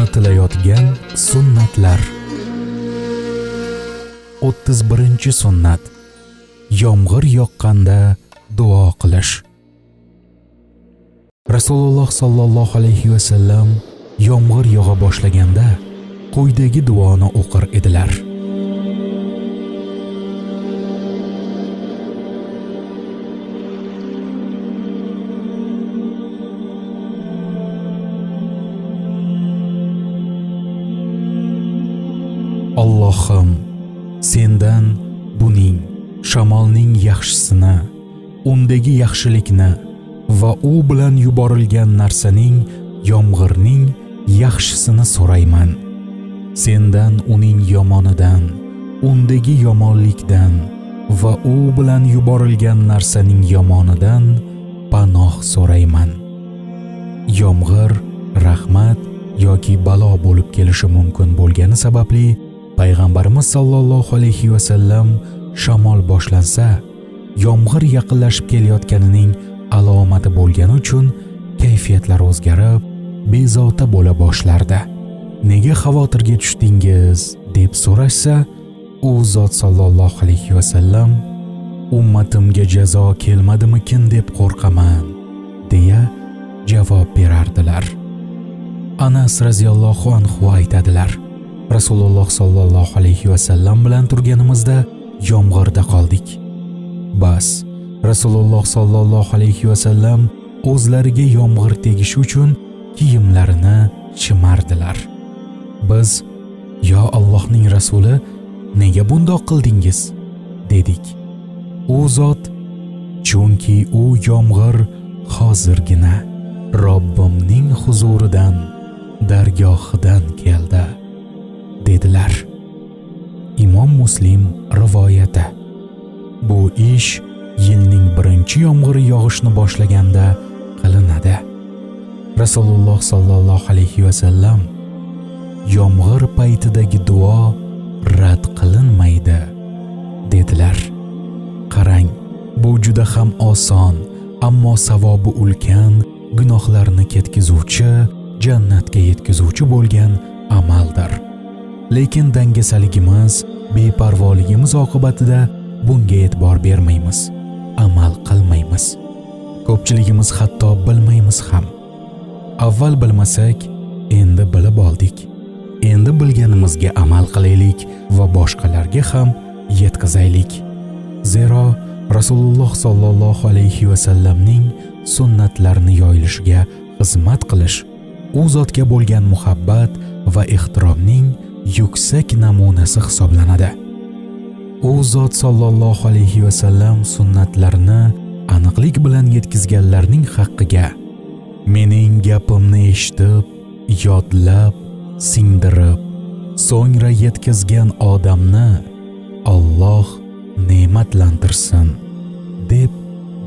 o'rnatilayotgan sunnatlar. 31-sunnat. Yomg'ir yoqqanda duo qilish. Rasululloh sallallohu alayhi va sallam yomg'ir yog'a boshlaganda qo'ydagi duoni o'qir edilar. Allohim, sendan buning, shamolning yaxshisini, undagi yaxshilikni va u bilan yuborilgan narsaning, yomg'irning yaxshisini so'rayman. Sendan uning yomonidan, undagi yomonlikdan va u bilan yuborilgan narsaning yomonidan panoh so'rayman. Yomg'ir rahmat yoki balo bo'lib kelishi mumkin bo'lgani sababli Payg'ambarimiz sallallohu alayhi va sallam shamol boshlansa, yomg'ir yaqinlashib kelayotganining alomati bo'lgani uchun kayfiyatlar o'zgarib, bezovta bo'la boshlardi. Nega xavotirga tushdingiz deb so'rashsa, u zot sallallohu alayhi va sallam ummatimga jazo kelmadimikin deb qo'rqaman deya javob berardilar. Anas raziyallohu anhu aytadilar: Rasululloh sallallohu alayhi va sallam bilan turganimizda yomg'irda qoldik. Bas, Rasululloh sallallohu alayhi va sallam o'zlariga yomg'ir tegishi uchun kiyimlarini chimardilar. Biz: "Ya Allohning rasuli, nega bundoq qildingiz?" dedik. U zot: "Chunki u yomg'ir hozirgina Robbimning huzuridan, dargohidan keldi" dedilar. Imom Muslim rivoyati. Bu ish yilning birinchi yomg'iri yog'ishni boshlaganda qilinadi. Rasululloh sallallohu alayhi va sallam: "Yomg'ir paytidagi duo rad qilinmaydi" dedilar. Qarang, bu juda ham oson, ammo savobi ulkan, gunohlarni ketkizuvchi, jannatga yetkazuvchi bo'lgan amaldir. Lekin dangasaligimiz, beparvoligimiz oqibatida bunga e'tibor bermaymiz, amal qilmaymiz. Ko'pchiligimiz hatto bilmaymiz ham. Avval bilmasak, endi bilib oldik. Endi bilganimizga amal qilaylik va boshqalarga ham yetkazaylik. Zero Rasululloh sallallohu alayhi va sallamning sunnatlarini yoyilishiga xizmat qilish u zotga bo'lgan muhabbat va ehtiromning yuksak namunasi hisoblanadi. U zot sallallohu alayhi va sallam sunnatlarini aniqlik bilan yetkazganlarning haqqiga mening gapimni eshitib, yodlab, singdirib, so'ngra yetkazgan odamni Alloh ne'matlantirsin deb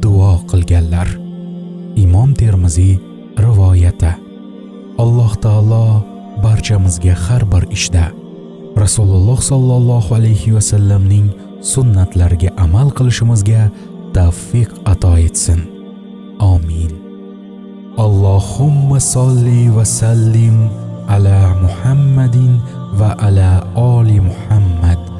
duo qilganlar. Imom Termiziy rivoyati. Alloh taolo barchamizga har bir ishda Rasululloh sallallohu alayhi va sallamning sunnatlariga amal qilishimizga tavfiq ato etsin. Amin. Allohumma solli va sallim ala Muhammadin va ala ali Muhammad.